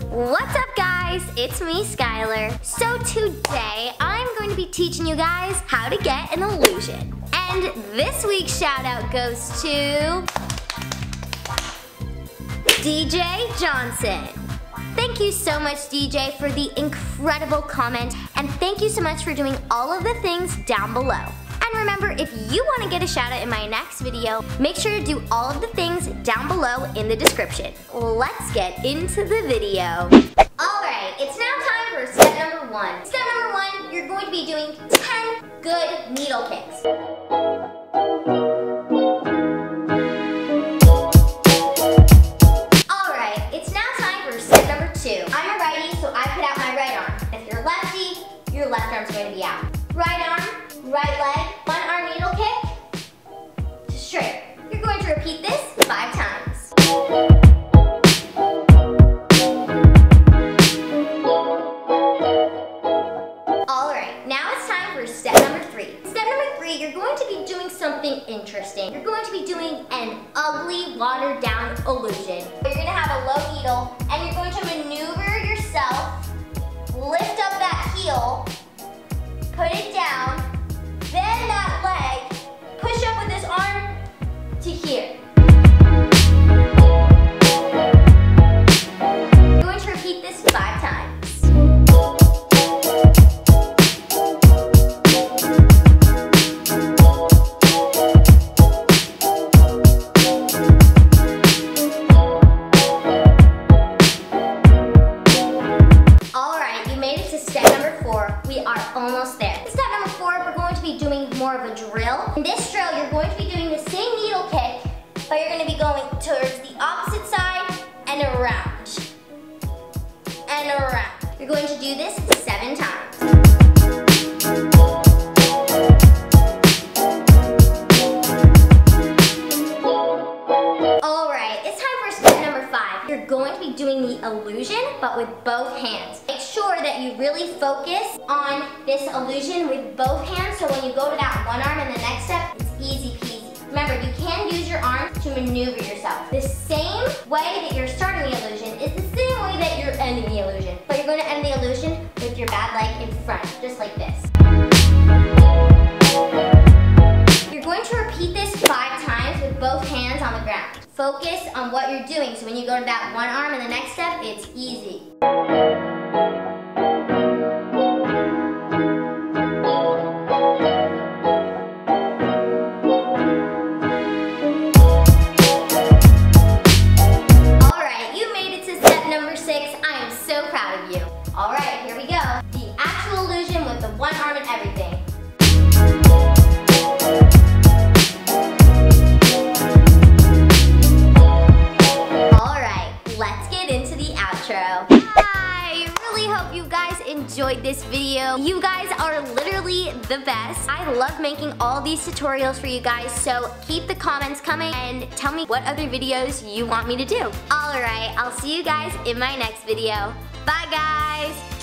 What's up guys, it's me Skylar. So today I'm going to be teaching you guys how to get an illusion. And this week's shout out goes to DJ Johnson. Thank you so much DJ for the incredible comment, and thank you so much for doing all of the things down below. And remember, if you want to get a shout out in my next video, make sure to do all of the things down below in the description. Let's get into the video. Alright, it's now time for step number one. Step number one, you're going to be doing 10 good needle kicks. Alright, it's now time for step number two. I'm a righty, so I put out my right arm. If you're lefty, your left arm's going to be out. Right arm. Right leg, one arm needle kick, to straight. You're going to repeat this 5 times. Alright, now it's time for step number 3. Step number 3, you're going to be doing something interesting. You're going to be doing an ugly, watered down illusion. You're going to have a low needle, and you're going to maneuver yourself, lift up that heel, put it down, then that leg, push up with this arm to here. You're going to repeat this 5 times. Alright, you made it to step number 4. We are almost there. Be doing more of a drill. In this drill, you're going to be doing the same needle kick, but you're going to be going towards the opposite side and around. And around. You're going to do this 7 times. Alright, it's time for step number 5. You're going to be doing the illusion, but with both hands. Sure that you really focus on this illusion with both hands, so when you go to that one arm in the next step, it's easy peasy. Remember, you can use your arms to maneuver yourself. The same way that you're starting the illusion is the same way that you're ending the illusion. But you're going to end the illusion with your bad leg in front, just like this. You're going to repeat this 5 times with both hands on the ground. Focus on what you're doing, so when you go to that one arm in the next step, it's easy. Enjoyed this video. You guys are literally the best. I love making all these tutorials for you guys, so keep the comments coming and tell me what other videos you want me to do. Alright, I'll see you guys in my next video. Bye guys!